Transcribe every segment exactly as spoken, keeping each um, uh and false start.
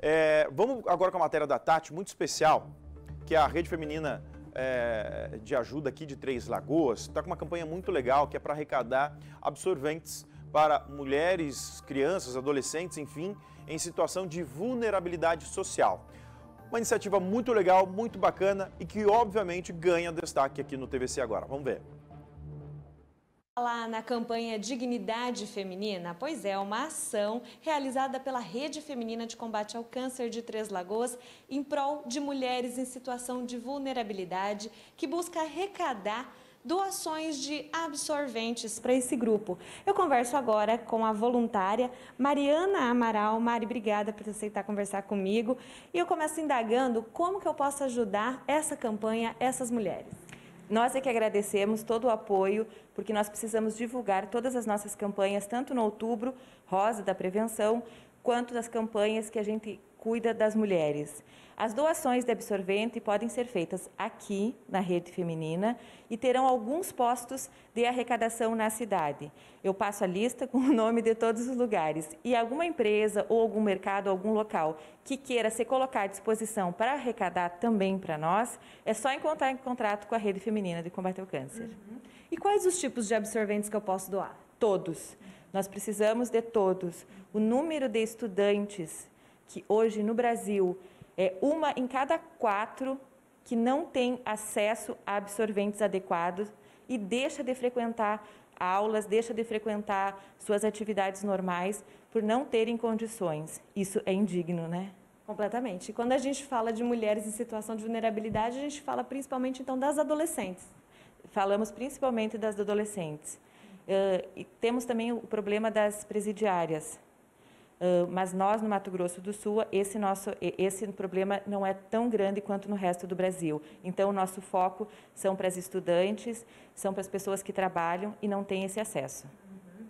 É, vamos agora com a matéria da Tati, muito especial, que é a Rede Feminina é, de Ajuda aqui de Três Lagoas. Está com uma campanha muito legal, que é para arrecadar absorventes para mulheres, crianças, adolescentes, enfim, em situação de vulnerabilidade social. Uma iniciativa muito legal, muito bacana e que, obviamente, ganha destaque aqui no T V C Agora. Vamos ver. Lá na campanha Dignidade Feminina, pois é, uma ação realizada pela Rede Feminina de Combate ao Câncer de Três Lagoas em prol de mulheres em situação de vulnerabilidade, que busca arrecadar doações de absorventes para esse grupo. Eu converso agora com a voluntária Mariana Amaral. Mari, obrigada por aceitar conversar comigo. E eu começo indagando como que eu posso ajudar essa campanha, essas mulheres. Nós é que agradecemos todo o apoio, porque nós precisamos divulgar todas as nossas campanhas, tanto no Outubro Rosa da Prevenção, quanto das campanhas que a gente cuida das mulheres. As doações de absorvente podem ser feitas aqui na Rede Feminina e terão alguns postos de arrecadação na cidade. Eu passo a lista com o nome de todos os lugares, e alguma empresa ou algum mercado, algum local que queira se colocar à disposição para arrecadar também para nós, é só encontrar em contrato com a Rede Feminina de Combate ao Câncer. Uhum. E quais os tipos de absorventes que eu posso doar? Todos. Nós precisamos de todos. O número de estudantes que hoje no Brasil é uma em cada quatro que não tem acesso a absorventes adequados e deixa de frequentar aulas, deixa de frequentar suas atividades normais por não terem condições. Isso é indigno, né? Completamente. E quando a gente fala de mulheres em situação de vulnerabilidade, a gente fala principalmente então das adolescentes. Falamos principalmente das adolescentes. Uh, e temos também o problema das presidiárias. Uh, mas nós, no Mato Grosso do Sul, esse, nosso, esse problema não é tão grande quanto no resto do Brasil. Então, o nosso foco são para as estudantes, são para as pessoas que trabalham e não têm esse acesso. Uhum.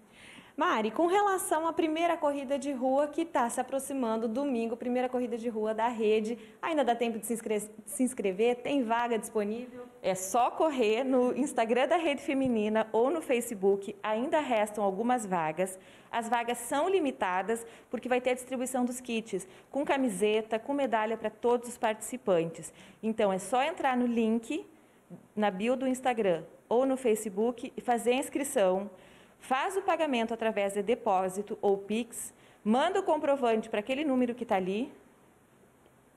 Mari, com relação à primeira corrida de rua que está se aproximando, domingo, primeira corrida de rua da rede, ainda dá tempo de se, inscre- se inscrever? Tem vaga disponível? É só correr no Instagram da Rede Feminina ou no Facebook, ainda restam algumas vagas. As vagas são limitadas porque vai ter a distribuição dos kits, com camiseta, com medalha para todos os participantes. Então, é só entrar no link na bio do Instagram ou no Facebook e fazer a inscrição. Faz o pagamento através de depósito ou Pix, manda o comprovante para aquele número que está ali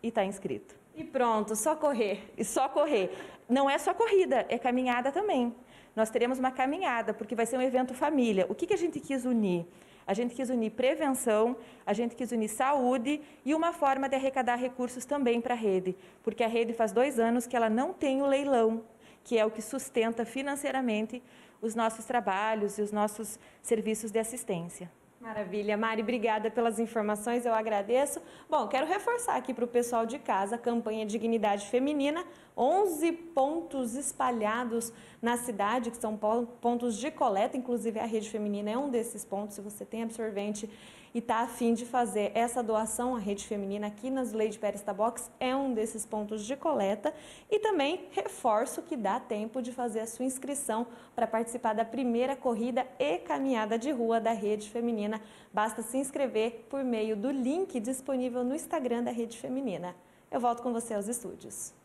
e está inscrito. E pronto, só correr. E só correr. Não é só corrida, é caminhada também. Nós teremos uma caminhada, porque vai ser um evento família. O que, que a gente quis unir? A gente quis unir prevenção, a gente quis unir saúde e uma forma de arrecadar recursos também para a rede. Porque a rede faz dois anos que ela não tem o leilão, que é o que sustenta financeiramente os nossos trabalhos e os nossos serviços de assistência. Maravilha, Mari, obrigada pelas informações, eu agradeço. Bom, quero reforçar aqui para o pessoal de casa a campanha Dignidade Feminina, onze pontos espalhados na cidade, que são pontos de coleta, inclusive a Rede Feminina é um desses pontos. Se você tem absorvente e está a fim de fazer essa doação, a Rede Feminina aqui nas Lady Pérez Tabox é um desses pontos de coleta. E também reforço que dá tempo de fazer a sua inscrição para participar da primeira corrida e caminhada de rua da Rede Feminina. Basta se inscrever por meio do link disponível no Instagram da Rede Feminina. Eu volto com você aos estúdios.